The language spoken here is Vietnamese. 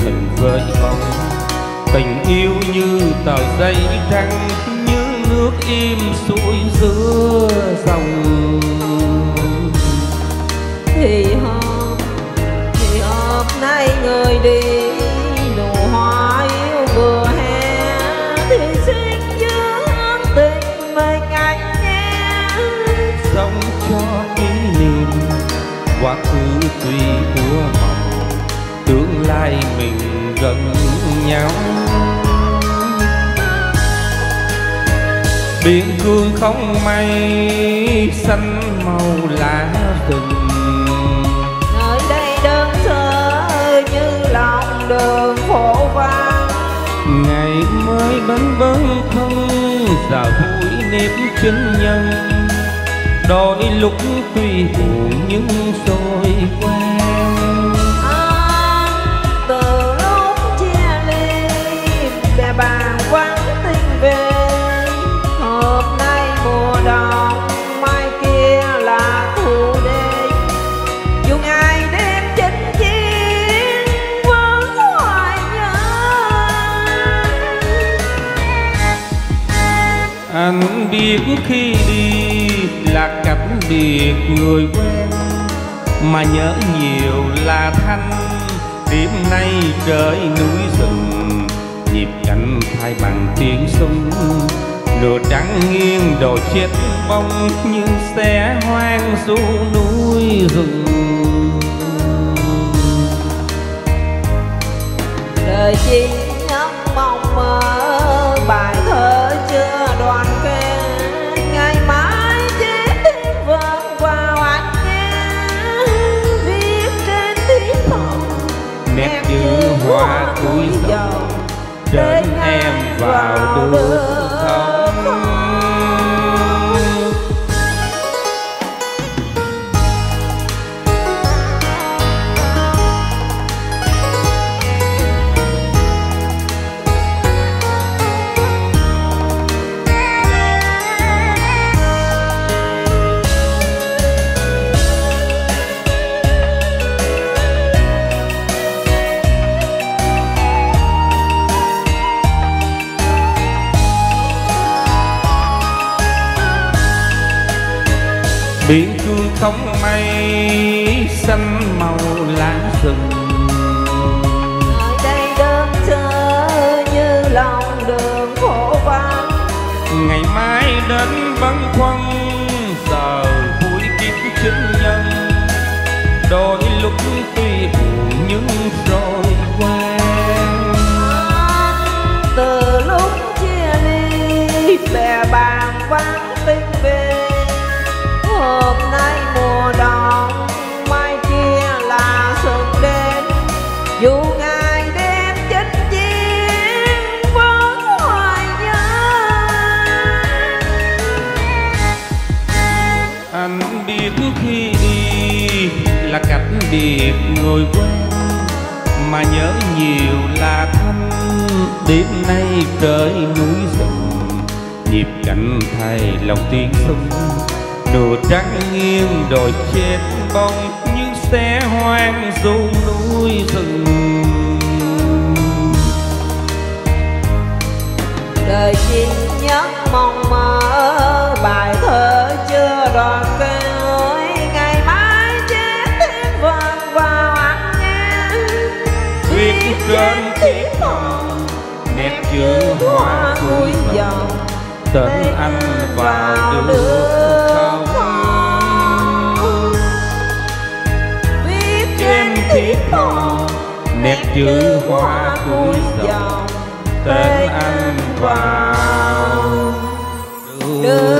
hình với bóng. Tình yêu như tờ giấy trắng, như nước im xuôi giữa dòng. Thì hôm nay người đi nụ hoa yêu vừa hè, thì xin giữ hương tình mình anh nghe. Sống cho kỷ niệm quá khứ tuy của mộng, tương lai mình gần nhau. Biên cương không mây xanh màu lá rừng, nơi đây đơn sơ như lòng đường phố vắng. Ngày mới bấn vâng không giờ vui nếp chứng nhân, đôi lúc tuy buồn nhưng rồi quen. Anh biết khi đi là cảnh biệt người quen, mà nhớ nhiều là thanh đêm nay trời núi rừng. Nhịp cảnh thay bằng tiếng súng, nửa trắng nghiêng đồi chết bóng như xe hoang du núi rừng. Đời chỉ ngắm mong mơ bài thơ chưa đoàn kết, ngày mai chết đi vòng vào anh nghe. Viết trên tiếng phòng nét chữ hoa cúi đầu, đến em vào đường không. Biển cương không mây xanh màu lá rừng, nơi đây đơn sơ như lòng đường phố vắng. Ngày mai đến băn khoăn giờ vui kiếm chính nhân, đôi lúc tuy buồn nhưng rồi quen. Từ lúc chia ly bè bàn vắng tình về, hôm nay mùa đỏ mai kia là xuân đến. Dù ngày đêm chinh chiến vẫn hoài nhớ. Anh biết khi đi là cảnh biệt người quen, mà nhớ nhiều là thăm đêm nay trời núi rừng. Nhịp cảnh thay lòng tiếng sông, nửa trắng nghiêng đồi chết bóng như xe hoang du núi rừng. Đời chỉ nhớ mong mơ bài thơ chưa đoàn kết, ngày mai chết thêm vần vào anh nghe. Viết trên tiếng mòn nét chữ hoa cuối dòng, tên anh vào đường không. Viết trên tiếng mòn nét chữ hoa cuối dòng, tên anh vào đường.